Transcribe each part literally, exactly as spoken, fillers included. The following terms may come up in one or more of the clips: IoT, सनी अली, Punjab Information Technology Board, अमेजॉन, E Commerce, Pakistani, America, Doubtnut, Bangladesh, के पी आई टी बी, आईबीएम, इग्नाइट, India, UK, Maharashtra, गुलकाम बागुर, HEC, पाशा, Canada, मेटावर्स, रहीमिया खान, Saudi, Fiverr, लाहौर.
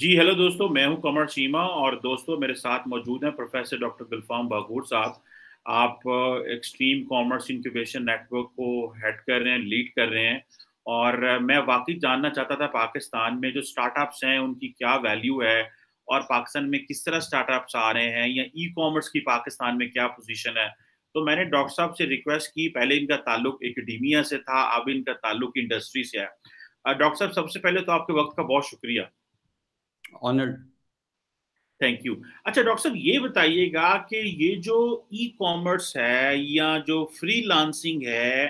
जी hello दोस्तों, मैं हूं कमर शीमा और दोस्तों मेरे साथ मौजूद हैं प्रोफेसर डॉक्टर गुलकाम बागुर साहब। आप एक्सट्रीम कॉमर्स इंक्यूबेशन नेटवर्क को हेड कर रहे हैं, लीड कर रहे हैं और मैं वाकई जानना चाहता था पाकिस्तान में जो स्टार्टअप्स हैं उनकी क्या वैल्यू है और पाकिस्तान में किस तरह स्टार्टअप्स आ रहे हैं या ई कॉमर्स की पाकिस्तान में क्या पोजिशन है। तो मैंने डॉक्टर साहब से रिक्वेस्ट की, पहले इनका ताल्लुक एकेडमिया से था, अब इनका ताल्लुक इंडस्ट्री से है। डॉक्टर साहब सबसे पहले तो आपके वक्त का बहुत शुक्रिया, ऑनर्ड, थैंक यू। अच्छा डॉक्टर साहब ये बताइएगा कि ये जो ई कॉमर्स है या जो फ्रीलांसिंग है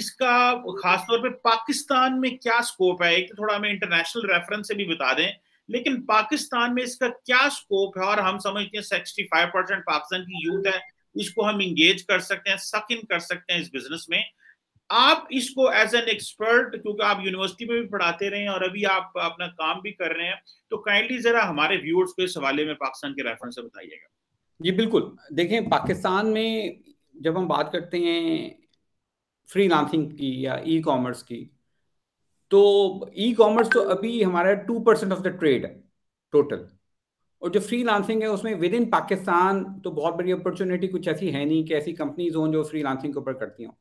इसका खासतौर पे पाकिस्तान में क्या स्कोप है। एक तो थोड़ा हमें इंटरनेशनल रेफरेंस से भी बता दें, लेकिन पाकिस्तान में इसका क्या स्कोप है और हम समझते हैं सिक्सटी फाइव परसेंट पाकिस्तान की यूथ है, इसको हम इंगेज कर सकते हैं, सक इन कर सकते हैं इस बिजनेस में। आप इसको एज एन एक्सपर्ट, क्योंकि आप यूनिवर्सिटी में भी पढ़ाते रहे हैं और अभी आप अपना काम भी कर रहे हैं, तो काइंडली जरा हमारे व्यूअर्स को इस हवाले में पाकिस्तान के रेफरेंस से बताइएगा। जी बिल्कुल, देखें पाकिस्तान में जब हम बात करते हैं फ्रीलांसिंग की या ई कॉमर्स की, तो ई कॉमर्स तो अभी हमारा two percent of the trade है टोटल, और जो फ्रीलांसिंग है उसमें विद इन पाकिस्तान तो बहुत बड़ी अपॉर्चुनिटी कुछ ऐसी है नहीं कि ऐसी कंपनीज हों जो फ्रीलांसिंग के ऊपर करती हों।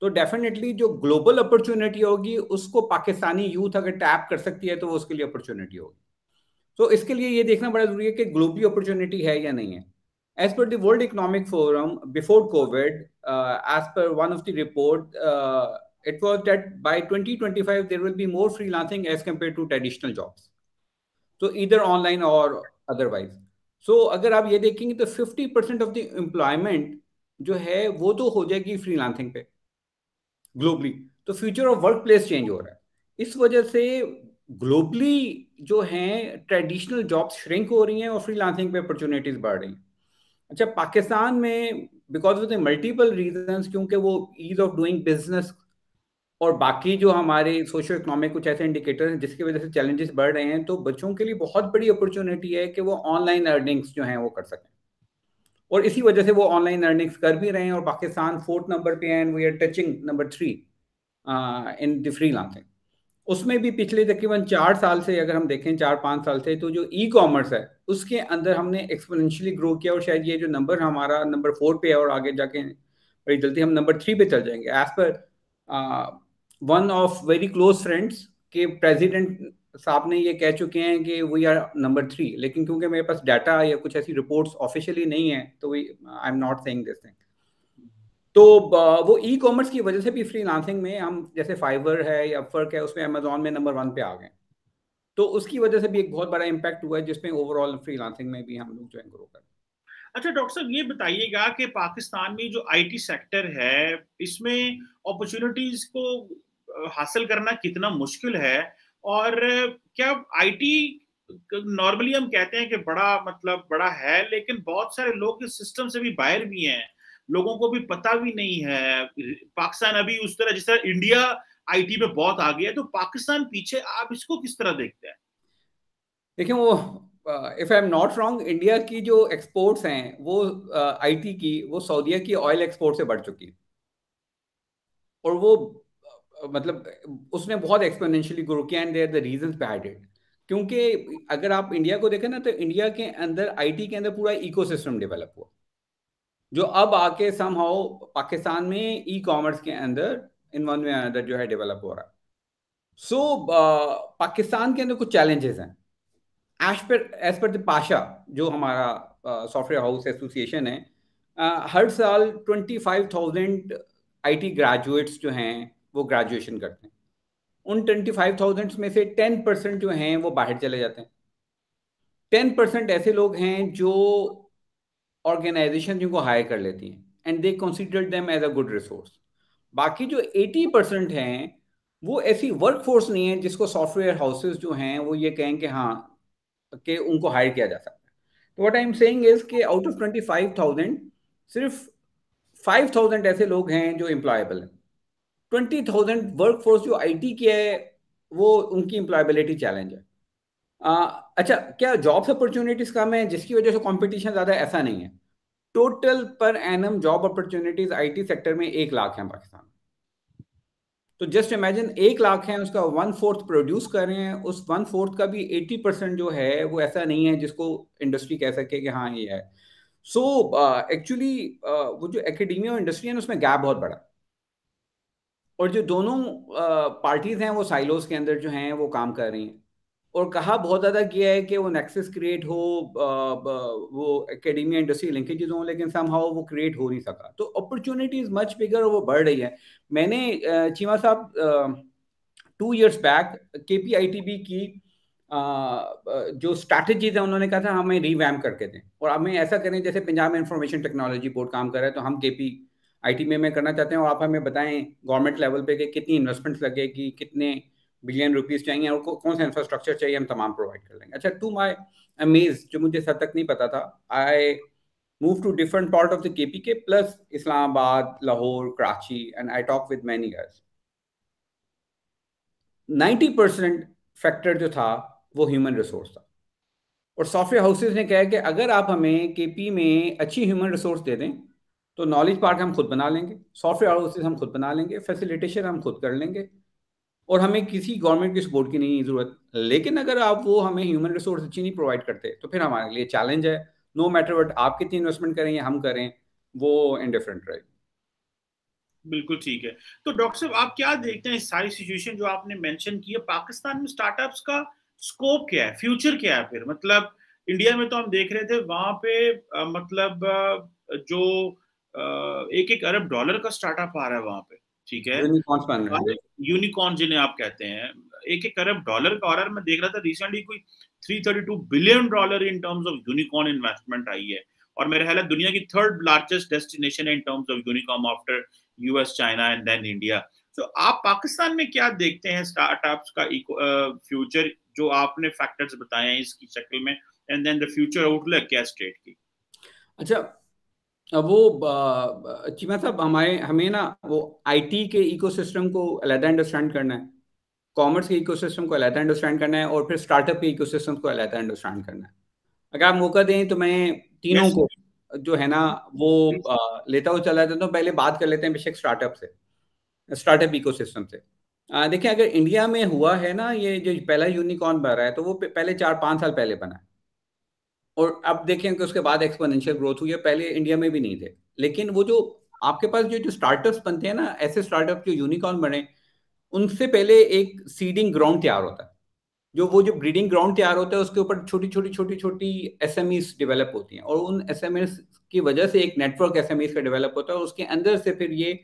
तो डेफिनेटली जो ग्लोबल अपॉर्चुनिटी होगी उसको पाकिस्तानी यूथ अगर टैप कर सकती है तो वो उसके लिए अपॉर्चुनिटी होगी। तो इसके लिए ये देखना बड़ा जरूरी है कि ग्लोबली अपॉर्चुनिटी है या नहीं है। As per the World Economic Forum before Covid, as per one of the report, it was that by twenty twenty five there will be more freelancing as compare to traditional jobs, तो इधर online और otherwise. So अगर आप ये देखेंगे तो fifty percent of the employment जो है वो तो हो जाएगी फ्रीलांसिंग पे ग्लोबली। तो future of work place change हो रहा है, इस वजह से ग्लोबली जो हैं ट्रेडिशनल जॉब्स श्रिंक हो रही हैं और फ्रीलांसिंग पे अपॉर्चुनिटीज बढ़ रही हैं। अच्छा पाकिस्तान में because of the multiple reasons, क्योंकि वो ईज ऑफ डूइंग बिजनेस और बाकी जो हमारे सोशो इकोनॉमिक कुछ ऐसे इंडिकेटर्स हैं जिसकी वजह से चैलेंजेस बढ़ रहे हैं, तो बच्चों के लिए बहुत बड़ी अपॉर्चुनिटी है कि वो ऑनलाइन अर्निंग्स जो हैं वो कर सकें, और इसी वजह से वो ऑनलाइन अर्निंग्स कर भी रहे हैं और पाकिस्तान फोर्थ नंबर पे है and we are touching number three in the freelancing. उसमें भी पिछले तकरीबन चार साल से अगर हम देखें, चार पाँच साल से, तो जो ई कॉमर्स है उसके अंदर हमने एक्सपोनेंशियली ग्रो किया और शायद ये जो नंबर हमारा नंबर फोर पे है और आगे जाके बड़ी जल्दी हम नंबर थ्री पे चल जाएंगे। As per one of very close friends के प्रेजिडेंट साहब ने ये कह चुके हैं कि वी आर नंबर थ्री, लेकिन क्योंकि मेरे पास डाटा या कुछ ऐसी रिपोर्ट्स ऑफिशियली नहीं है तो we I am not saying this thing. तो वो ई कॉमर्स की वजह से भी फ्रीलांसिंग में हम जैसे फाइवर है या अपवर्क है उसमें अमेजॉन में नंबर वन पे आ गए, तो उसकी वजह से भी एक बहुत बड़ा इम्पैक्ट हुआ है जिसमें ओवरऑल फ्रीलांसिंग में भी हम लोग जो है ग्रो कर। अच्छा डॉक्टर साहब ये बताइएगा कि पाकिस्तान में जो आईटी सेक्टर है इसमें अपॉर्चुनिटीज को हासिल करना कितना मुश्किल है, और क्या आईटी नॉर्मली हम कहते हैं कि बड़ा मतलब बड़ा है, लेकिन बहुत सारे लोग इस सिस्टम से भी बाहर भी हैं, लोगों को भी पता भी नहीं है। पाकिस्तान अभी उस तरह जिस तरह इंडिया आईटी में बहुत आगे है, तो पाकिस्तान पीछे, आप इसको किस तरह देखते हैं? देखिए वो if I am not wrong India की जो एक्सपोर्ट्स हैं वो आईटी uh, की वो सऊदीया की ऑयल एक्सपोर्ट से बढ़ चुकी है और वो मतलब उसने बहुत एक्सपोनेंशियली ग्रो किया and there the reasons behind it. क्योंकि अगर आप इंडिया को देखें ना तो इंडिया के अंदर आईटी के अंदर पूरा इकोसिस्टम डेवलप हुआ जो अब आके समहाउ पाकिस्तान में ई कॉमर्स के अंदर इन वन वे अनदर जो है डेवलप हो रहा है। सो so, पाकिस्तान के अंदर कुछ चैलेंजेस हैं। As per as per the पाशा जो हमारा सॉफ्टवेयर हाउस एसोसिएशन है, uh, हर साल twenty five thousand I T graduates जो हैं वो ग्रेजुएशन करते हैं। उन पच्चीस हज़ार में से दस परसेंट जो हैं वो बाहर चले जाते हैं। दस परसेंट ऐसे लोग हैं जो ऑर्गेनाइजेशन जिनको हायर कर लेती हैं and they consider them as a good resource. बाकी जो अस्सी परसेंट हैं वो ऐसी वर्कफोर्स नहीं है जिसको सॉफ्टवेयर हाउसेस जो हैं वो ये कहें कि हाँ कि उनको हायर किया जा सकता है। तो what I am saying is कि आउट ऑफ पच्चीस हज़ार सिर्फ पाँच हज़ार ऐसे लोग हैं जो एम्प्लॉयबल हैं। बीस हज़ार वर्कफोर्स जो आईटी की है वो उनकी एम्प्लॉयबिलिटी चैलेंज है। आ, अच्छा क्या जॉब्स अपॉर्चुनिटीज कम है जिसकी वजह से कंपटीशन ज़्यादा, ऐसा नहीं है। Total per annum job opportunities IT sector में एक लाख हैं पाकिस्तान, तो जस्ट इमेजिन एक लाख है, उसका वन फोर्थ प्रोड्यूस कर रहे हैं, उस वन फोर्थ का भी एटी परसेंट जो है वो ऐसा नहीं है जिसको इंडस्ट्री कह सके कि हाँ ये है। सो एक्चुअली वो जो एकेडमिया और इंडस्ट्री है उसमें गैप बहुत बड़ा, और जो दोनों पार्टीज uh, हैं वो साइलोज के अंदर जो हैं वो काम कर रही हैं। और कहा बहुत ज़्यादा किया है कि वो नेक्सेस क्रिएट हो, uh, वो एकेडमिया इंडस्ट्री लिंकेजेस हों, लेकिन समहाउ वो क्रिएट हो नहीं सका। तो अपॉर्चुनिटीज मच बिगर, वो बढ़ रही है। मैंने uh, चीमा साहब टू इयर्स बैक के पी आई टी बी की uh, जो स्ट्रैटेजीज है उन्होंने कहा था हमें रीवैम्प करके दें और हमें ऐसा करें जैसे पंजाब इंफॉर्मेशन टेक्नोलॉजी बोर्ड काम कर रहा है तो हम के पी आईटी में मैं करना चाहते हैं, और आप हमें बताएं गवर्नमेंट लेवल पे कि कितनी इन्वेस्टमेंट्स लगेगी, कितने बिलियन रुपीस चाहिए और कौन सा इंफ्रास्ट्रक्चर चाहिए, हम तमाम प्रोवाइड कर लेंगे। अच्छा, टू माय अमेज, जो मुझे सद तक नहीं पता था, I move to different part of the KP के plus Islamabad, लाहौर, Karachi, and I talk with many guys. Ninety percent factor जो था वो ह्यूमन रिसोर्स था, और सॉफ्टवेयर हाउसेज ने कहा कि अगर आप हमें केपी में अच्छी ह्यूमन रिसोर्स दे दें तो नॉलेज पार्क हम खुद बना लेंगे, सॉफ्टवेयर हाउसेज हम खुद बना लेंगे, फैसिलिटेशन हम खुद कर लेंगे, और हमें किसी गवर्नमेंट की सपोर्ट की नहीं ज़रूरत। लेकिन अगर आप वो हमें ह्यूमन रिसोर्स अच्छी नहीं प्रोवाइड करते तो फिर हमारे लिए चैलेंज है, नो मैटर व्हाट आप कितनी इन्वेस्टमेंट करें या हम करें, वो इंडिफरेंट रहे। बिल्कुल ठीक है। तो डॉक्टर साहब, आप क्या देखते हैं इस सारी सिचुएशन जो आपने मेंशन की है, पाकिस्तान में स्टार्टअप्स का स्कोप क्या है, फ्यूचर क्या है? फिर मतलब इंडिया में तो हम देख रहे थे वहाँ पे आ, मतलब आ, जो Uh, एक एक अरब डॉलर का स्टार्टअप आ रहा है वहां पे, ठीक है, यूनिकॉर्न यूनिकॉर्न जिन्हें आप कहते हैं, एक एक अरब डॉलर का ऑर्डर मैं देख रहा था रिसेंटली कोई तीन सौ बत्तीस billion dollar in terms of unicorn investment आई है, और मेरा ख्याल है दुनिया की थर्ड लार्जेस्ट डेस्टिनेशन है in terms of unicorn after US, China and then India. तो आप पाकिस्तान में क्या देखते हैं स्टार्टअप्स का फ्यूचर, जो आपने फैक्टर्स बताए हैं इसकी शक्ल में, and then the future outlook क्या स्टेट की? अच्छा, वो चीमा साहब, हमारे हमें ना वो आईटी के इकोसिस्टम को अलहदा अंडरस्टैंड करना है, कॉमर्स के इकोसिस्टम को अलहदा अंडरस्टैंड करना है, और फिर स्टार्टअप के इकोसिस्टम को अलहदा अंडरस्टैंड करना है। अगर आप मौका दें तो मैं तीनों yes. को जो है ना वो yes. आ, लेता हुआ चला जाता हूँ। पहले बात कर लेते हैं बेशक स्टार्टअप से, स्टार्टअप इकोसिस्टम से। देखिए, अगर इंडिया में हुआ है ना ये जो पहला यूनिकॉर्न बन रहा है तो वो पहले चार पाँच साल पहले बना है, और अब देखें कि उसके बाद एक्सपोनेंशियल ग्रोथ हुई है, पहले इंडिया में भी नहीं थे। लेकिन वो जो आपके पास जो जो स्टार्टअप्स बनते हैं ना, ऐसे स्टार्टअप जो यूनिकॉर्न बने, उनसे पहले एक सीडिंग ग्राउंड तैयार होता है, जो वो जो ब्रीडिंग ग्राउंड तैयार होता है उसके ऊपर छोटी छोटी छोटी छोटी एसएमईस डेवलप होती हैं, और उन एसएमईस की वजह से एक नेटवर्क एसएमईस का डेवलप होता है, और उसके अंदर से फिर ये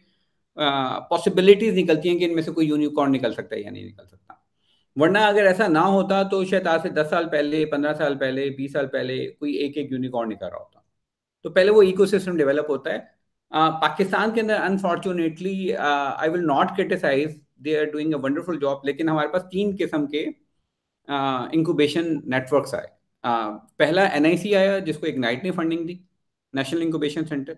पॉसिबिलिटीज निकलती हैं कि इनमें से कोई यूनिकॉर्न निकल सकता है या नहीं निकल सकता। वरना अगर ऐसा ना होता तो शायद आज से दस साल पहले, पंद्रह साल पहले, बीस साल पहले कोई एक एक यूनिकॉर्न निकल रहा होता। तो पहले वो इकोसिस्टम डेवलप होता है। आ, पाकिस्तान के अंदर unfortunately I will not criticise, they are doing a wonderful job, लेकिन हमारे पास तीन किस्म के इंक्यूबेशन नेटवर्क्स आए। आ, पहला एन आई सी आया जिसको इग्नाइट ने फंडिंग दी, नेशनल इंक्यूबेशन सेंटर।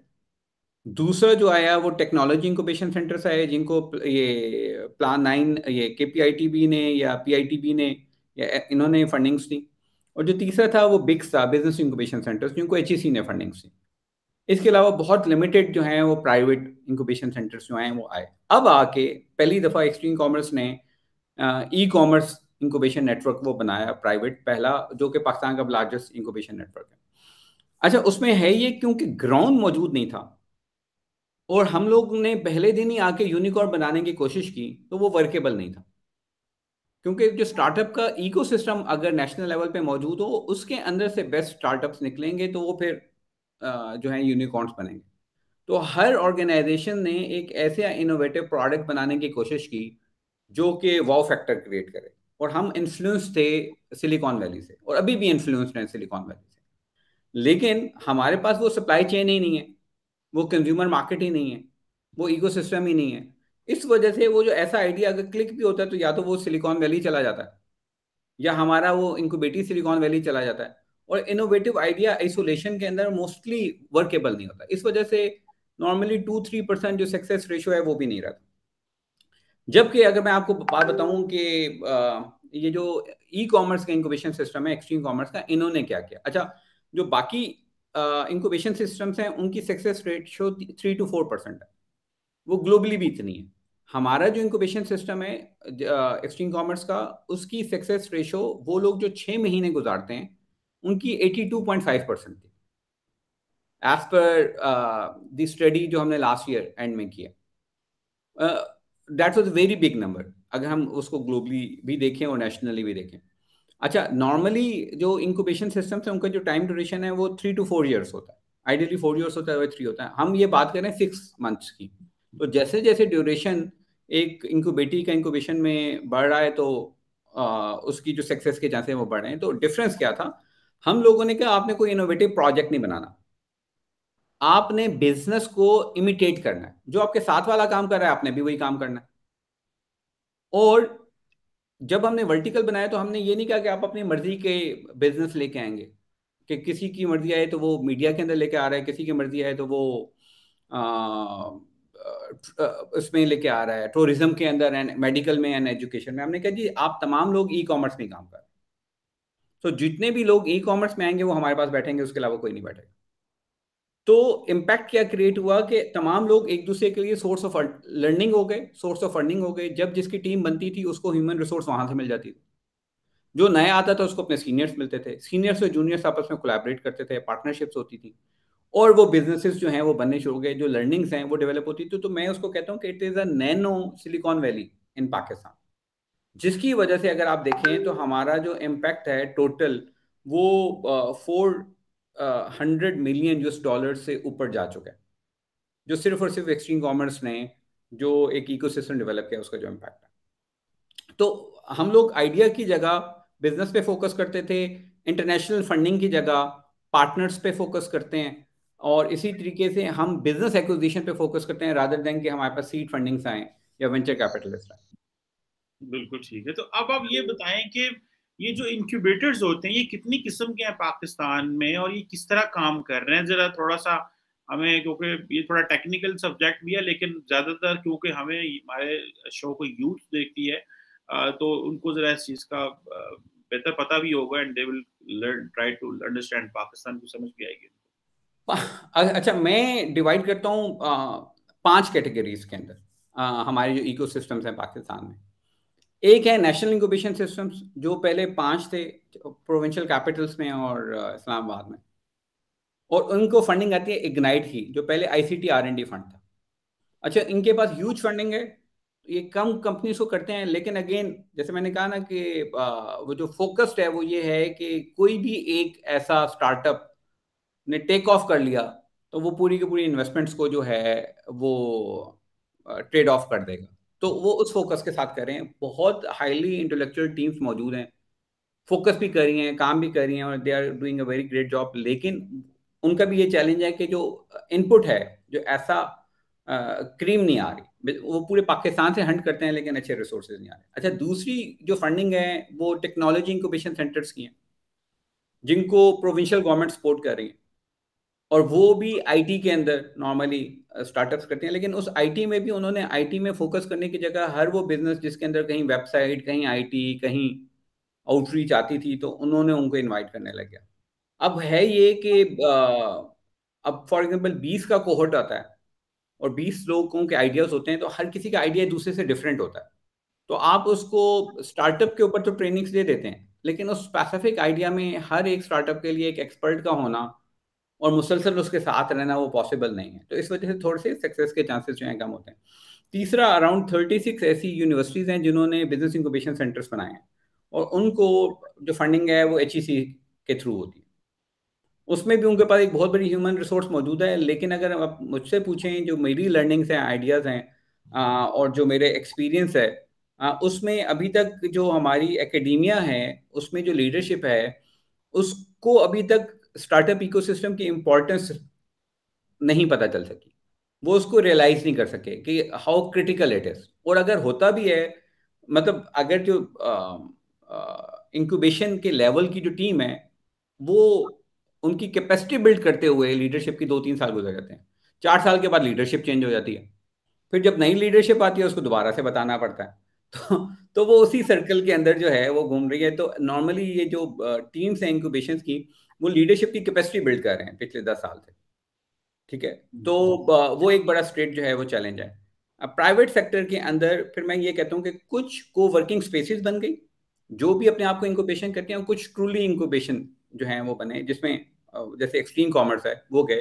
दूसरा जो आया वो टेक्नोलॉजी इंक्यूबेशन सेंटर्स आए जिनको ये प्लान नाइन, ये के पी आई टी बी ने या पी आई टी बी ने या इन्होंने फंडिंग्स दी। और जो तीसरा था वो बिग्स था, बिजनेस इंक्यूबेशन सेंटर्स, जिनको एच ई सी ने फंडिंग्स दी। इसके अलावा बहुत लिमिटेड जो हैं वो प्राइवेट इंक्यूबेशन सेंटर्स जो हैं वो आए। अब आके पहली दफ़ा एक्सट्रीम कॉमर्स ने ई कॉमर्स इंक्यूबेशन नेटवर्क वो बनाया प्राइवेट, पहला, जो कि पाकिस्तान का लार्जेस्ट इंक्यूबेशन नेटवर्क है। अच्छा, उसमें है ये क्योंकि ग्राउंड मौजूद नहीं था और हम लोग ने पहले दिन ही आके यूनिकॉर्न बनाने की कोशिश की तो वो वर्केबल नहीं था, क्योंकि जो स्टार्टअप का इकोसिस्टम अगर नेशनल लेवल पे मौजूद हो उसके अंदर से बेस्ट स्टार्टअप्स निकलेंगे तो वो फिर जो है यूनिकॉर्न्स बनेंगे। तो हर ऑर्गेनाइजेशन ने एक ऐसे इनोवेटिव प्रोडक्ट बनाने की कोशिश की जो कि वाव फैक्टर क्रिएट करे, और हम इन्फ्लुएंस थे सिलिकॉन वैली से और अभी भी इन्फ्लुएंस्ड हैं सिलिकॉन वैली से, लेकिन हमारे पास वो सप्लाई चेन ही नहीं है, वो कंज्यूमर मार्केट ही नहीं है, वो इकोसिस्टम ही नहीं है। इस वजह से वो जो ऐसा आइडिया अगर क्लिक भी होता है तो या तो वो सिलिकॉन वैली चला जाता है या हमारा वो इंक्यूबेटिव सिलिकॉन वैली चला जाता है, और इनोवेटिव आइडिया आइसोलेशन के अंदर मोस्टली वर्केबल नहीं होता। इस वजह से नॉर्मली टू थ्री परसेंट जो सक्सेस रेशियो है वो भी नहीं रहता। जबकि अगर मैं आपको बात बताऊं कि ये जो ई कॉमर्स का इंक्यूबेशन सिस्टम है एक्सट्रीम कॉमर्स का, इन्होंने क्या किया? अच्छा, जो बाकी इंक्यूबेशन सिस्टम्स हैं उनकी success rate show three two four percent है, वो ग्लोबली भी इतनी है। हमारा जो इंक्यूबेशन सिस्टम है एक्सट्रीम कॉमर्स का, उसकी सक्सेस रेशो वो लोग जो छः महीने गुजारते हैं उनकी बयासी पॉइंट फाइव परसेंट थी एज पर दी स्टडी जो हमने लास्ट ईयर एंड में किया. That was a very big number अगर हम उसको ग्लोबली भी देखें और नेशनली भी देखें. अच्छा, नॉर्मली जो इंक्यूबेशन सिस्टम्स हैं उनका जो टाइम ड्यूरेशन है वो थ्री टू फोर ईयर्स होता है. आइडियली फोर ईयर्स होता है वही थ्री होता है. हम ये बात करें सिक्स मंथ्स की. तो जैसे जैसे ड्यूरेशन एक इंक्यूबेटी का इंक्यूबेशन में बढ़ रहा है तो आ, उसकी जो सक्सेस के चांसेस वो बढ़ रहे हैं. तो डिफरेंस क्या था, हम लोगों ने कहा आपने कोई इनोवेटिव प्रोजेक्ट नहीं बनाना, आपने बिजनेस को इमिटेट करना है. जो आपके साथ वाला काम कर रहा है आपने भी वही काम करना है. और जब हमने वर्टिकल बनाया तो हमने ये नहीं कहा कि आप अपनी मर्जी के बिजनेस लेके आएंगे, कि किसी की मर्जी आए तो वो मीडिया के अंदर लेके आ रहा है, किसी की मर्जी आए तो वो उसमें लेके आ रहा है, टूरिज्म के अंदर एंड मेडिकल में एंड एजुकेशन में. हमने कहा जी आप तमाम लोग ई कॉमर्स में काम कर रहे हैं, तो जितने भी लोग ई कॉमर्स में आएंगे वो हमारे पास बैठेंगे, उसके अलावा कोई नहीं बैठेगा. तो इम्पैक्ट क्या क्रिएट हुआ कि तमाम लोग एक दूसरे के लिए सोर्स ऑफ लर्निंग हो गए, सोर्स ऑफ फंडिंग हो गए. जब जिसकी टीम बनती थी उसको ह्यूमन रिसोर्स वहां से मिल जाती थी, जो नया आता था उसको अपने सीनियर्स मिलते थे, सीनियर्स और जूनियर्स आपस में कोलैबोरेट करते थे, पार्टनरशिप्स होती थी और वो बिजनेसेस जो हैं वो बनने शुरू हो गए, जो लर्निंग्स हैं वो डेवलप होती थी. तो मैं उसको कहता हूँ कि it is a nano Silicon Valley in Pakistan, जिसकी वजह से अगर आप देखें तो हमारा जो इम्पैक्ट है टोटल वो four hundred million US dollar से ऊपर जा चुका है, जो सिर्फ और सिर्फ एक्सट्रीम कॉमर्स ने जो एक इकोसिस्टम डेवलप किया उसका जो इम्पैक्ट है. तो हम लोग आइडिया की जगह बिजनेस पे फोकस करते थे, इंटरनेशनल फंडिंग की जगह पार्टनर्स पे फोकस करते हैं, और इसी तरीके से हम बिजनेस एक्विजिशन पे फोकस करते हैं रादर देन कि हमारे पास सीड फंडिंग्स आए या वेंचर कैपिटलिस्ट आए. बिल्कुल ठीक है. तो अब आप ये बताएं कि ये जो इंक्यूबेटर्स होते हैं ये कितनी किस्म के हैं पाकिस्तान में और ये किस तरह काम कर रहे हैं? जरा थोड़ा सा हमें, क्योंकि ये थोड़ा टेक्निकल सब्जेक्ट भी है लेकिन ज़्यादातर क्योंकि हमें हमारे शो को यूथ देखती है तो उनको ज़रा इस चीज़ का बेहतर पता भी होगा and they will learn try to understand Pakistan को, समझ भी आएगी. अच्छा, मैं डिवाइड करता हूँ पांच कैटेगरीज के अंदर हमारे जो इकोसिस्टम्स हैं पाकिस्तान में. एक है नेशनल इंक्यूबेशन सिस्टम्स, जो पहले पांच थे प्रोविंशियल कैपिटल्स में और इस्लामाबाद में, और उनको फंडिंग आती है इग्नाइट की, जो पहले आईसीटी आरएनडी फंड था. अच्छा, इनके पास ह्यूज फंडिंग है, ये कम कंपनीज को करते हैं, लेकिन अगेन जैसे मैंने कहा ना कि वो जो फोकस्ड है वो ये है कि कोई भी एक ऐसा स्टार्टअप ने टेक ऑफ कर लिया तो वो पूरी की पूरी इन्वेस्टमेंट्स को जो है वो ट्रेड ऑफ कर देगा. तो वो उस फोकस के साथ कर रहे हैं. बहुत हाईली इंटेलेक्चुअल टीम्स मौजूद हैं, फोकस भी कर रही हैं, काम भी कर रही हैं, और they are doing a very great job. लेकिन उनका भी ये चैलेंज है कि जो इनपुट है जो ऐसा क्रीम नहीं आ रही, वो पूरे पाकिस्तान से हंट करते हैं लेकिन अच्छे रिसोर्सेज नहीं आ रहे. अच्छा, दूसरी जो फंडिंग है वो टेक्नोलॉजी इंक्यूबेशन सेंटर्स की हैं, जिनको प्रोविंशियल गवर्नमेंट सपोर्ट कर रही है, और वो भी आईटी के अंदर नॉर्मली स्टार्टअप्स करते हैं. लेकिन उस आईटी में भी उन्होंने आईटी में फोकस करने की जगह हर वो बिजनेस जिसके अंदर कहीं वेबसाइट, कहीं आईटी, कहीं आउटरीच आती थी, तो उन्होंने उनको इनवाइट करने लग गया. अब है ये कि अब फॉर एग्जांपल बीस का कोहोर्ट आता है और बीस लोगों के आइडियाज होते हैं, तो हर किसी का आइडिया दूसरे से डिफरेंट होता है. तो आप उसको स्टार्टअप के ऊपर तो ट्रेनिंग्स दे देते हैं, लेकिन उस स्पेसिफिक आइडिया में हर एक स्टार्टअप के लिए एक एक्सपर्ट का होना और मुसलसल उसके साथ रहना वो पॉसिबल नहीं है. तो इस वजह से थोड़े से सक्सेस के चांसेस जो हैं कम होते हैं. तीसरा, अराउंड छत्तीस ऐसी यूनिवर्सिटीज़ हैं जिन्होंने बिजनेस इंक्यूबेशन सेंटर्स बनाए हैं, और उनको जो फंडिंग है वो एचईसी के थ्रू होती है. उसमें भी उनके पास एक बहुत बड़ी ह्यूमन रिसोर्स मौजूद है. लेकिन अगर आप मुझसे पूछें जो मेरी लर्निंग्स हैं, आइडियाज़ हैं और जो मेरे एक्सपीरियंस है, उसमें अभी तक जो हमारी एकेडमिया है उसमें जो लीडरशिप है उसको अभी तक स्टार्टअप इकोसिस्टम की इम्पोर्टेंस नहीं पता चल सकी, वो उसको रियलाइज नहीं कर सके कि हाउ क्रिटिकल इट इज़. और अगर होता भी है, मतलब अगर जो इंक्यूबेशन के लेवल की जो टीम है वो उनकी कैपेसिटी बिल्ड करते हुए लीडरशिप की दो तीन साल गुजर जाते हैं, चार साल के बाद लीडरशिप चेंज हो जाती है, फिर जब नई लीडरशिप आती है उसको दोबारा से बताना पड़ता है. तो तो वो उसी सर्कल के अंदर जो है वो घूम रही है. तो नॉर्मली ये जो टीम्स हैं इंक्यूबेशन की वो लीडरशिप की कैपेसिटी बिल्ड कर रहे हैं पिछले दस साल से. ठीक है, तो वो एक बड़ा स्ट्रेट जो है वो चैलेंज है. प्राइवेट सेक्टर के अंदर फिर मैं ये कहता हूँ कि कुछ कोवर्किंग स्पेसेस बन गई जो भी अपने आप को इंक्यूबेशन करते हैं, कुछ ट्रूली इंक्यूबेशन जो है वो बने, जिसमें जैसे एक्सट्रीम कॉमर्स है वो गए।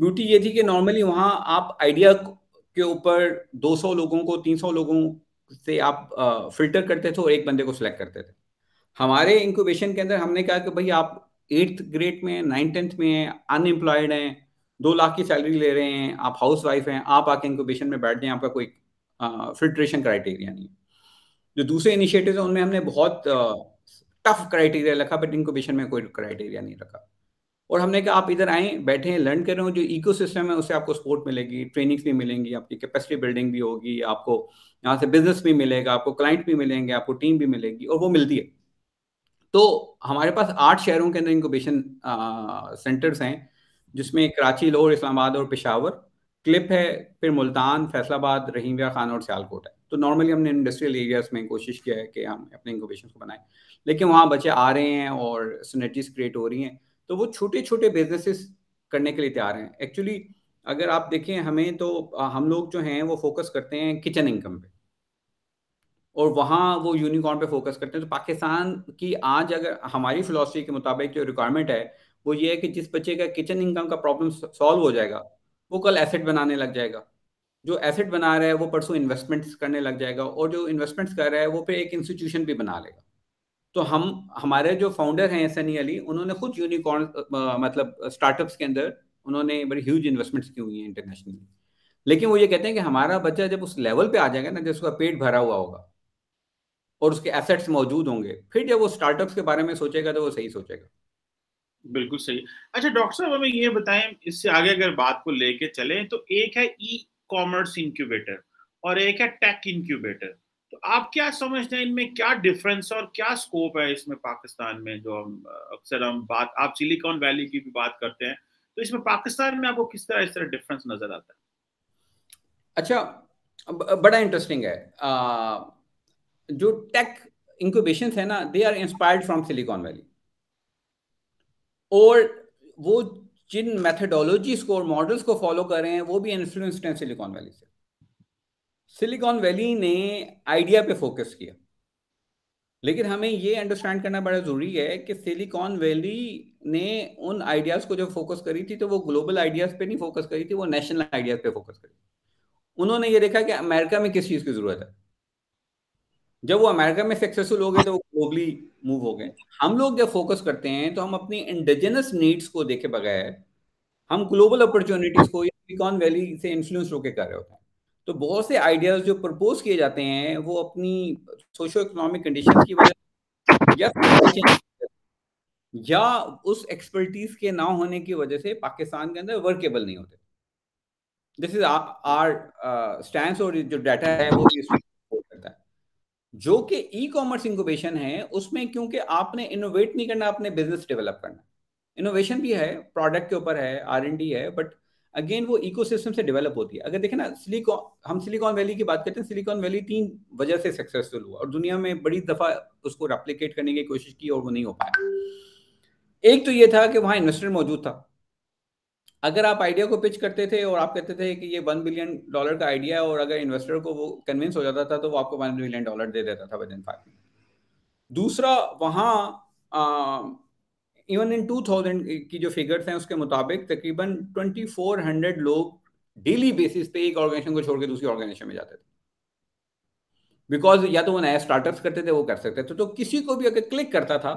ब्यूटी ये थी कि नॉर्मली वहाँ आप आइडिया के ऊपर दो सौ लोगों को तीन सौ लोगों से आप फिल्टर करते थे और एक बंदे को सिलेक्ट करते थे। हमारे इंक्यूबेशन के अंदर हमने कहा कि भाई आप एट्थ ग्रेड में हैं, नाइन्थ टेंथ में हैं, अनएम्प्लॉयड हैं, दो लाख की सैलरी ले रहे हैं, आप हाउस वाइफ हैं, आप आके इंक्यूबेशन में बैठ जाएं, आपका कोई फिल्ट्रेशन क्राइटेरिया नहीं है। जो दूसरे इनिशिएटिव्स हैं उनमें हमने बहुत टफ क्राइटेरिया रखा, बट इंक्यूबेशन में कोई क्राइटेरिया नहीं रखा। और हमने कहा आप इधर आएँ, बैठें, लर्न करें, जो इकोसिस्टम है उससे आपको सपोर्ट मिलेगी, ट्रेनिंग्स भी मिलेंगी, आपकी कैपेसिटी बिल्डिंग भी होगी, आपको यहाँ से बिजनेस भी मिलेगा, आपको क्लाइंट भी मिलेंगे, आपको टीम भी मिलेगी, और वो मिलती है। तो हमारे पास आठ शहरों के अंदर इंक्यूबेशन सेंटर्स हैं, जिसमें कराची, लाहौर, इस्लामाबाद और पेशावर, क्लिप है, फिर मुल्तान, फैसलाबाद, रहीमिया खान और सियालकोट है। तो नॉर्मली हमने इंडस्ट्रियल एरियाज़ में कोशिश किया है कि हम अपने इंक्यूबेशन को बनाएं, लेकिन वहाँ बच्चे आ रहे हैं और सिनर्जीज क्रिएट हो रही हैं, तो वो छोटे छोटे बिजनेसेस करने के लिए तैयार हैं। एक्चुअली अगर आप देखें हमें, तो हम लोग जो हैं वो फोकस करते हैं किचन इनकम पे, और वहाँ वो यूनिकॉर्न पे फोकस करते हैं। तो पाकिस्तान की आज अगर हमारी फिलॉसफी के मुताबिक जो रिक्वायरमेंट है वो ये है कि जिस बच्चे का किचन इनकम का प्रॉब्लम सॉल्व हो जाएगा वो कल एसेट बनाने लग जाएगा, जो एसेट बना रहा है वो परसों इन्वेस्टमेंट्स करने लग जाएगा, और जो इन्वेस्टमेंट्स कर रहा है वो फिर एक इंस्टीट्यूशन भी बना लेगा। तो हम हमारे जो फाउंडर हैं सनी अली, उन्होंने खुद यूनिकॉर्न मतलब स्टार्टअप्स के अंदर उन्होंने बड़ी ह्यूज इन्वेस्टमेंट्स की हुई हैं इंटरनेशनली, लेकिन वो ये कहते हैं कि हमारा बच्चा जब उस लेवल पे आ जाएगा ना, जब उसका पेट भरा हुआ होगा और उसके एसेट्स मौजूद होंगे, फिर जब वो स्टार्टअप्स के बारे में सोचेगा तो वो सही सोचेगा। बिल्कुल सही। अच्छा डॉक्टर साहब, हमें ये बताएं, इससे आगे अगर बात को लेके चले तो एक है ई कॉमर्स इंक्यूबेटर और एक है टेक इंक्यूबेटर, तो आप क्या समझते हैं इनमें क्या डिफरेंस और क्या स्कोप है इसमें पाकिस्तान में? जो हम अक्सर हम बात आप सिलिकॉन वैली की भी बात करते हैं, तो इसमें पाकिस्तान में आपको किस तरह इस तरह डिफरेंस नजर आता है? अच्छा, बड़ा इंटरेस्टिंग है। आ, जो टेक इंक्यूबेशन है ना, they are inspired from Silicon Valley, और वो जिन मैथडोलॉजीज को और मॉडल्स को फॉलो कर रहे हैं वो भी इन्फ्लुएंस्ड हैं सिलिकॉन वैली से। सिलिकॉन वैली ने आइडिया पे फोकस किया, लेकिन हमें ये अंडरस्टैंड करना बड़ा ज़रूरी है कि सिलिकॉन वैली ने उन आइडियाज़ को जब फोकस करी थी तो वो ग्लोबल आइडियाज़ पे नहीं फोकस करी थी, वो नेशनल आइडियाज़ पे फोकस करी। उन्होंने ये देखा कि अमेरिका में किस चीज़ की ज़रूरत है, जब वो अमेरिका में सक्सेसफुल हो गए तो वो ग्लोबली मूव हो गए। हम लोग जब फोकस करते हैं तो हम अपनी इंडिजिनस नीड्स को देखे बगैर हम ग्लोबल अपॉर्चुनिटीज़ को सिलिकॉन वैली से इन्फ्लुएंस होकर कर रहे होते हैं। तो बहुत से आइडियाज़ जो प्रपोज किए जाते हैं वो अपनी सोशो इकोनॉमिक कंडीशंस की वजह या या उस एक्सपर्टीज के ना होने की वजह से पाकिस्तान के अंदर वर्केबल नहीं होते। दिस इज आवर स्टैंस, और जो डाटा है वो भी करता है। जो कि ई कॉमर्स इंक्यूबेशन है उसमें क्योंकि आपने इनोवेट नहीं करना, आपने बिजनेस डेवलप करना। इनोवेशन भी है, प्रोडक्ट के ऊपर है, आर एंड डी है, बट अगेन वो इकोसिस्टम से डेवलप होती है। अगर देखें ना सिलिकॉन, हम सिलिकॉन वैली की बात करते हैं, सिलिकॉन वैली तीन वजह से सक्सेसफुल हुआ और दुनिया में बड़ी दफ़ा उसको रेप्लिकेट करने की कोशिश की और वो नहीं हो पाया। एक तो ये था कि वहाँ इन्वेस्टर मौजूद था। अगर आप आइडिया को पिच करते थे और आप कहते थे कि ये वन बिलियन डॉलर का आइडिया है, और अगर इन्वेस्टर को वो कन्विंस हो जाता था तो वो आपको वन बिलियन डॉलर दे देता था विद इन फाइव। दूसरा, वहाँ इवन इन टू थाउज़ेंड की जो फिगर्स हैं उसके मुताबिक तकरीबन चौबीस सौ लोग डेली बेसिस पे एक ऑर्गेनाइजेशन को छोड़ के दूसरी ऑर्गेनाइजेशन में जाते थे, बिकॉज या तो वो नए स्टार्टअप्स करते थे, वो कर सकते थे। तो किसी को भी अगर क्लिक करता था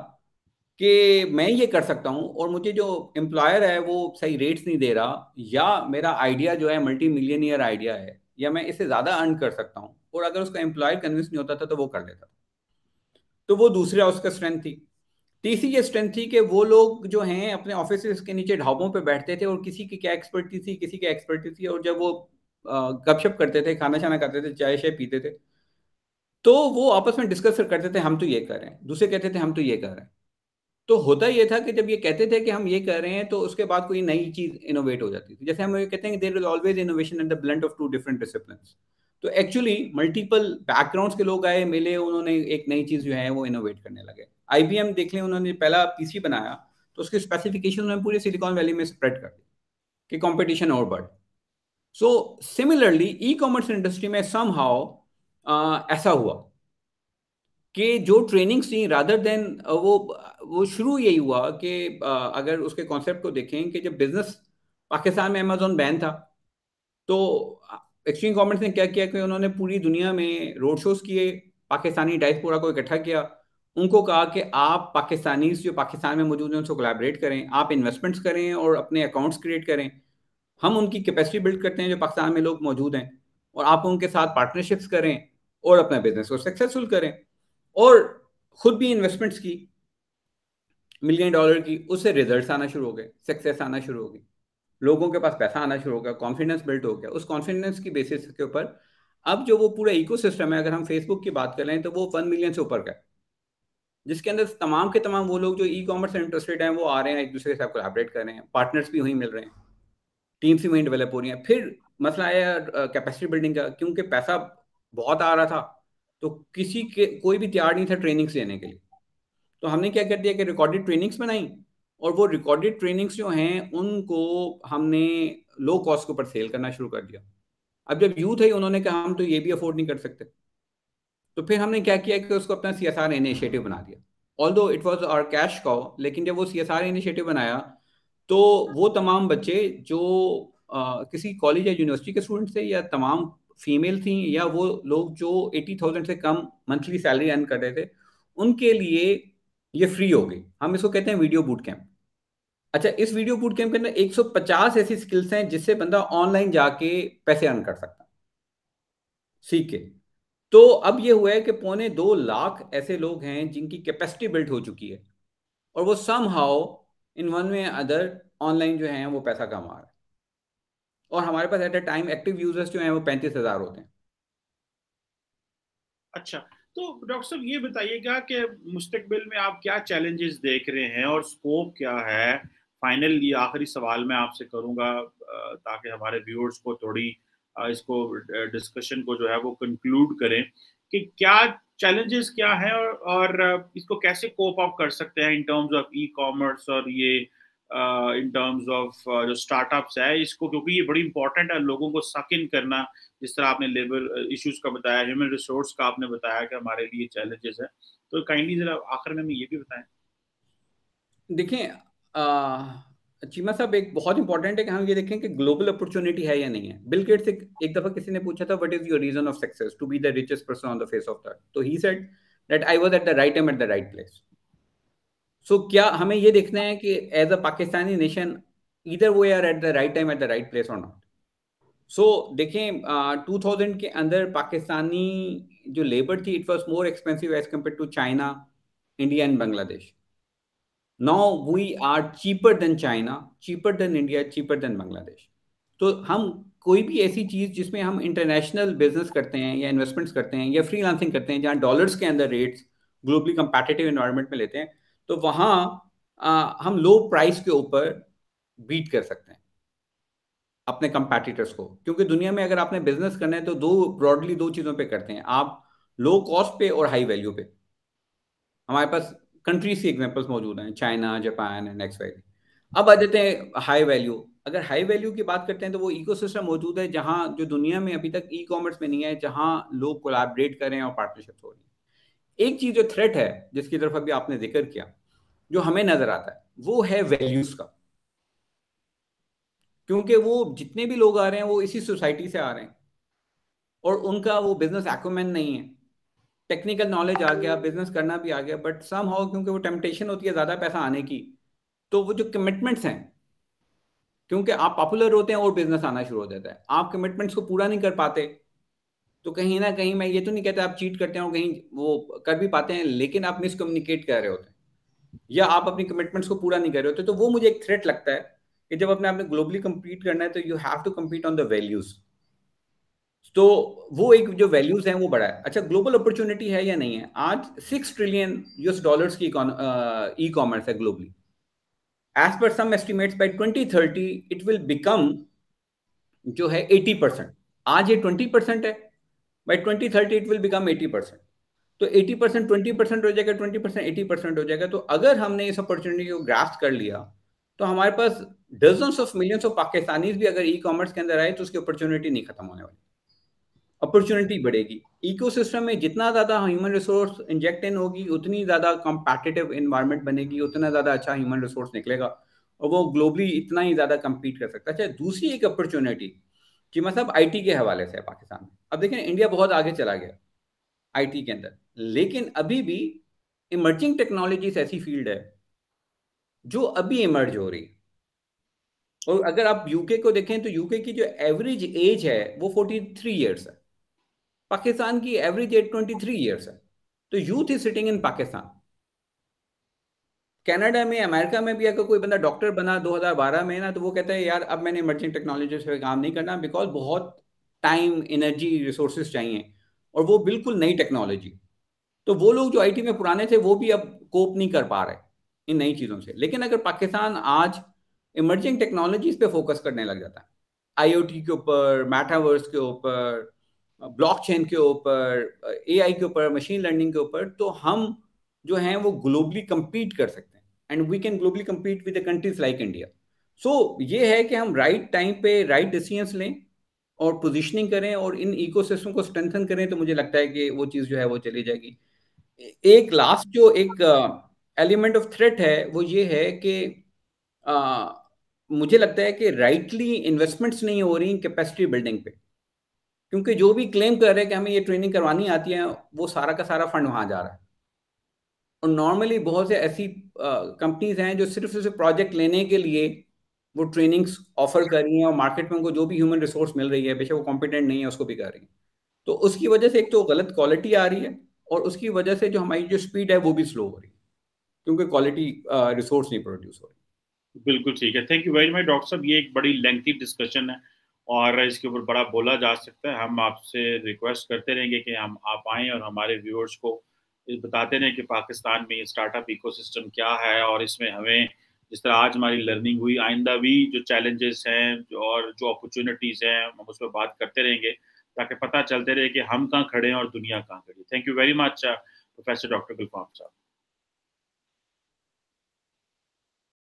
कि मैं ये कर सकता हूँ और मुझे जो एम्प्लॉयर है वो सही रेट्स नहीं दे रहा, या मेरा आइडिया जो है मल्टी मिलियनियर आइडिया है, या मैं इससे ज़्यादा अर्न कर सकता हूँ, और अगर उसका एम्प्लॉयर कन्विंस नहीं होता था तो वो कर लेता। तो वो दूसरा उसका स्ट्रेंथ थी। तीसरी ये स्ट्रेंथ थी कि वो लोग जो हैं अपने ऑफिस के नीचे ढाबों पे बैठते थे और किसी की क्या एक्सपर्टीज थी, किसी की एक्सपर्टीज थी, और जब वो गपशप करते थे, खाना शाना खाते थे, चाय शाय पीते थे, तो वो आपस में डिस्कस करते थे, हम तो ये कर रहे हैं, दूसरे कहते थे हम तो ये कर रहे हैं। तो होता ये था कि जब ये कहते थे कि हम ये कर रहे हैं तो उसके बाद कोई नई चीज़ इनोवेट हो जाती थी। जैसे हम ये कहते हैं कि there is always innovation at the blend of two different disciplines. तो एक्चुअली मल्टीपल बैकग्राउंड्स के लोग आए, मिले, उन्होंने एक नई चीज़ जो है वो इनोवेट करने लगे। आईबीएम देख लें, उन्होंने पहला पीसी बनाया तो उसकी स्पेसिफिकेशन उन्होंने पूरे सिलिकॉन वैली में स्प्रेड कर दी कि कंपटीशन और बढ़। So similarly, e-commerce industry में somehow uh, ऐसा हुआ कि जो ट्रेनिंग्स थी रादर देन वो वो शुरू यही हुआ कि uh, अगर उसके कॉन्सेप्ट को देखें कि जब बिजनेस पाकिस्तान में अमेजोन बैन था तो एक्सट्रीम कॉमर्स ने क्या किया कि उन्होंने पूरी दुनिया में रोड शोज किए, पाकिस्तानी डायस्पोरा को इकट्ठा किया, उनको कहा कि आप पाकिस्तानीज जो पाकिस्तान में मौजूद हैं उनसे कोलैबोरेट करें, आप इन्वेस्टमेंट्स करें और अपने अकाउंट्स क्रिएट करें, हम उनकी कैपेसिटी बिल्ड करते हैं जो पाकिस्तान में लोग मौजूद हैं, और आप उनके साथ पार्टनरशिप्स करें और अपना बिजनेस को सक्सेसफुल करें। और ख़ुद भी इन्वेस्टमेंट्स की मिलियन डॉलर की, उससे रिजल्ट आना शुरू हो गए, सक्सेस आना शुरू हो गई, लोगों के पास पैसा आना शुरू हो गया, कॉन्फिडेंस बिल्ड हो गया। उस कॉन्फिडेंस की बेसिस के ऊपर अब जो वो पूरा इकोसिस्टम है, अगर हम फेसबुक की बात करें तो वो वन मिलियन से ऊपर का है, जिसके अंदर तमाम के तमाम वो लोग जो ई कॉमर्स इंटरेस्टेड हैं वो आ रहे हैं, एक दूसरे के साथ कोलैबोरेट कर रहे हैं, पार्टनर्स भी वहीं मिल रहे हैं, टीम्स भी वहीं डेवलप हो रही हैं। फिर मसला आया कैपेसिटी बिल्डिंग का, क्योंकि पैसा बहुत आ रहा था तो किसी के कोई भी तैयार नहीं था ट्रेनिंग्स देने के लिए, तो हमने क्या कर दिया कि रिकॉर्डेड ट्रेनिंग्स बनाई और वो रिकॉर्डेड ट्रेनिंग्स जो हैं उनको हमने लो कॉस्ट के ऊपर सेल करना शुरू कर दिया। अब जब यूथ है उन्होंने कहा हम तो ये भी अफोर्ड नहीं कर सकते, तो फिर हमने क्या किया कि उसको अपना सी एस आर इनिशिएटिव बना दिया, although it was our cash cow, लेकिन जब वो सी एस आर इनिशिएटिव बनाया तो वो तमाम बच्चे जो आ, किसी कॉलेज या यूनिवर्सिटी के स्टूडेंट थे या तमाम फीमेल थी या वो लोग जो अस्सी हज़ार से कम मंथली सैलरी अर्न कर रहे थे उनके लिए ये फ्री हो गई। हम इसको कहते हैं वीडियो बूट कैंप। अच्छा, इस वीडियो बूट कैंप के अंदर एक सौ पचास ऐसी स्किल्स हैं जिससे बंदा ऑनलाइन जाके पैसे अर्न कर सकता सीख के। तो अब ये हुआ है कि पौने दो लाख ऐसे लोग हैं जिनकी कैपेसिटी बिल्ड हो चुकी है और वो somehow in one way other online जो हैं वो पैसा कमा रहे हैं। और हमारे पास at a time active users जो हैं वो पैंतीस हजार होते हैं। अच्छा, तो डॉक्टर साहब ये बताइएगा कि मुस्तकबिल में आप क्या चैलेंजेस देख रहे हैं और स्कोप क्या है। फाइनल ये आखिरी सवाल मैं आपसे करूंगा ताकि हमारे व्यूअर्स को थोड़ी इसको डिस्कशन को जो है वो कंक्लूड करें कि क्या चैलेंजेस क्या हैं और, और इसको कैसे कोप अप कर सकते हैं in terms of e commerce और ये इन टर्म्स ऑफ जो स्टार्टअप्स है इसको, क्योंकि ये बड़ी इंपॉर्टेंट है लोगों को सक इन करना। जिस तरह आपने लेबर इश्यूज का बताया, ह्यूमन रिसोर्स का आपने बताया कि हमारे लिए चैलेंजेस है, तो काइंडली जरा आखिर में ये भी बताएं। देखें चीमा साहब, एक बहुत इंपॉर्टेंट है कि हम ये देखें कि ग्लोबल अपॉर्चुनिटी है या नहीं है। बिल गेट्स से एक दफा किसी ने पूछा था what is your reason of success to be the richest person on the face of earth, तो he said that I was at the right time at the right place. So क्या हमें ये देखना है कि as a Pakistani nation either we are at the right time at the right place और not. So देखें to uh, thousand के अंदर पाकिस्तानी जो लेबर थी it was more expensive as compare to China, India and Bangladesh. Now we are cheaper than China, cheaper than India, cheaper than Bangladesh. तो हम कोई भी ऐसी चीज़ जिसमें हम इंटरनेशनल बिजनेस करते हैं या इन्वेस्टमेंट्स करते हैं या फ्रीलांसिंग करते हैं जहाँ डॉलर्स के अंदर रेट्स ग्लोबली कंपैटिटिव एनवायरनमेंट में लेते हैं, तो वहाँ आ, हम लो प्राइस के ऊपर बीट कर सकते हैं अपने कंपैटिटर्स को। क्योंकि दुनिया में अगर आपने बिजनेस करना है तो दो ब्रॉडली दो चीज़ों पर करते हैं आप, लो कॉस्ट पे और हाई वैल्यू पे। हमारे पास कंट्रीज के एग्जाम्पल्स मौजूद हैं, China, Japan and X Y. अब आ जाते हैं हाई वैल्यू। अगर हाई वैल्यू की बात करते हैं तो वो इकोसिस्टम मौजूद है जहाँ जो दुनिया में अभी तक ई कॉमर्स में नहीं है, जहाँ लोग कोलैबोरेट कर रहे हैं और पार्टनरशिप हो रही है। एक चीज़ जो थ्रेट है जिसकी तरफ अभी आपने जिक्र किया जो हमें नजर आता है वो है वैल्यूज का, क्योंकि वो जितने भी लोग आ रहे हैं वो इसी सोसाइटी से आ रहे हैं और उनका वो बिजनेस एक्यूमेन नहीं है, टेक्निकल नॉलेज आ गया, बिजनेस करना भी आ गया, बट सम हाउ क्योंकि वो टेम्पटेशन होती है ज़्यादा पैसा आने की, तो वो जो कमिटमेंट्स हैं, क्योंकि आप पॉपुलर होते हैं और बिजनेस आना शुरू हो जाता है, आप कमिटमेंट्स को पूरा नहीं कर पाते। तो कहीं ना कहीं मैं ये तो नहीं कहता आप चीट करते हैं और कहीं वो कर भी पाते हैं, लेकिन आप मिसकम्युनिकेट कर रहे होते हैं या आप अपनी कमिटमेंट्स को पूरा नहीं कर रहे होते। तो वो मुझे एक थ्रेट लगता है कि जब अपने आपने ग्लोबली कम्पीट करना है तो you have to compete on the values. तो वो एक जो वैल्यूज हैं वो बड़ा है। अच्छा, ग्लोबल अपॉर्चुनिटी है या नहीं है? आज सिक्स ट्रिलियन यूएस डॉलर्स की ई कॉमर्स है globally. As per some estimates by twenty thirty it will become जो है एटी परसेंट। आज ये ट्वेंटी परसेंट है, by twenty thirty it will become eighty percent. तो एटी परसेंट ट्वेंटी परसेंट हो जाएगा, ट्वेंटी परसेंट एटी परसेंट हो जाएगा। तो अगर हमने इस अपॉर्चुनिटी को ग्रास्प कर लिया तो हमारे पास dozens of millions of Pakistanis भी अगर ई कॉमर्स के अंदर आए तो उसकी अपॉर्चुनिटी नहीं खत्म होने वाली, अपॉर्चुनिटी बढ़ेगी। इकोसिस्टम में जितना ज्यादा ह्यूमन रिसोर्स इंजेक्ट इन होगी उतनी ज्यादा कॉम्पिटिटिव एनवायरनमेंट बनेगी, उतना ज्यादा अच्छा ह्यूमन रिसोर्स निकलेगा और वो ग्लोबली इतना ही ज्यादा कम्पीट कर सकता है। अच्छा, दूसरी एक अपॉर्चुनिटी कि मतलब आईटी के हवाले से पाकिस्तान में, अब देखें इंडिया बहुत आगे चला गया आईटी के अंदर, लेकिन अभी भी इमर्जिंग टेक्नोलॉजीज ऐसी फील्ड है जो अभी इमर्ज हो रही है। और अगर आप यूके को देखें तो यूके की जो एवरेज एज है वो फोर्टी थ्री इयर्स है, पाकिस्तान की average age twenty three years है, तो youth is sitting in Pakistan. Canada में, अमेरिका में भी अगर कोई बंदा डॉक्टर बना दो हज़ार बारह में ना, तो वो कहता है यार अब मैंने इमर्जिंग टेक्नोलॉजीज पे काम नहीं करना, बिकॉज बहुत टाइम, एनर्जी, रिसोर्सेज चाहिए और वो बिल्कुल नई टेक्नोलॉजी। तो वो लोग जो आईटी में पुराने थे वो भी अब कोप नहीं कर पा रहे इन नई चीज़ों से। लेकिन अगर पाकिस्तान आज इमर्जिंग टेक्नोलॉजीज पे फोकस करने लग जाता है, आईओटी के ऊपर, मेटावर्स के ऊपर, ब्लॉकचेन के ऊपर, एआई के ऊपर, मशीन लर्निंग के ऊपर, तो हम जो हैं वो ग्लोबली कम्पीट कर सकते हैं। And we can globally compete with the countries like India. So ये है कि हम right time पे right decisions लें और positioning करें और इन ecosystem को strengthen करें, तो मुझे लगता है कि वो चीज़ जो है वो चली जाएगी। एक last जो एक element of threat है वो ये है कि मुझे लगता है कि rightly investments नहीं हो रही capacity building पे, क्योंकि जो भी claim कर रहे हैं कि हमें ये training करवानी आती है वो सारा का सारा fund वहाँ जा रहा है। और नॉर्मली बहुत से ऐसी कंपनीज हैं जो सिर्फ उसे प्रोजेक्ट लेने के लिए वो ट्रेनिंग्स ऑफर कर रही हैं और मार्केट में उनको जो भी ह्यूमन रिसोर्स मिल रही है, बेशक वो कॉम्पिटेंट नहीं है, उसको भी कर रही हैं। तो उसकी वजह से एक तो गलत क्वालिटी आ रही है और उसकी वजह से जो हमारी जो स्पीड है वो भी स्लो हो रही है, क्योंकि क्वालिटी रिसोर्स नहीं प्रोड्यूस हो रही। बिल्कुल ठीक है, thank you very much doctor साहब। ये एक बड़ी लेंथी डिस्कशन है और इसके ऊपर बड़ा बोला जा सकता है। हम आपसे रिक्वेस्ट करते रहेंगे कि हम आप आएँ और हमारे व्यूअर्स को बताते हैं कि पाकिस्तान में स्टार्टअप इकोसिस्टम क्या है और इसमें हमें जिस तरह आज हमारी लर्निंग हुई, आइंदा भी जो चैलेंजेस हैं और जो अपॉर्चुनिटीज़ हैं हम उस पर बात करते रहेंगे, ताकि पता चलते रहे कि हम कहाँ खड़े हैं और दुनिया कहाँ खड़ी है। Thank you very much professor doctor Gulfam साहब।